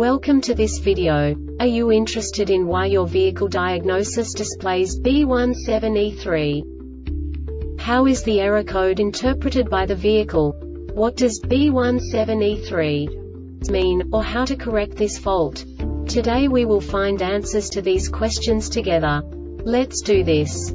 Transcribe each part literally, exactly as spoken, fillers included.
Welcome to this video. Are you interested in why your vehicle diagnosis displays B one seven E three? How is the error code interpreted by the vehicle? What does B one seven E three mean, or how to correct this fault? Today we will find answers to these questions together. Let's do this.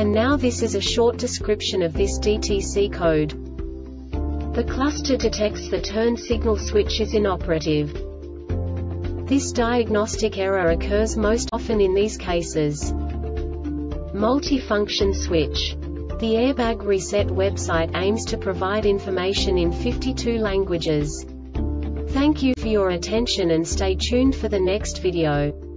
And now this is a short description of this D T C code. The cluster detects the turn signal switch is inoperative. This diagnostic error occurs most often in these cases. Multifunction switch. The Airbag Reset website aims to provide information in fifty-two languages. Thank you for your attention and stay tuned for the next video.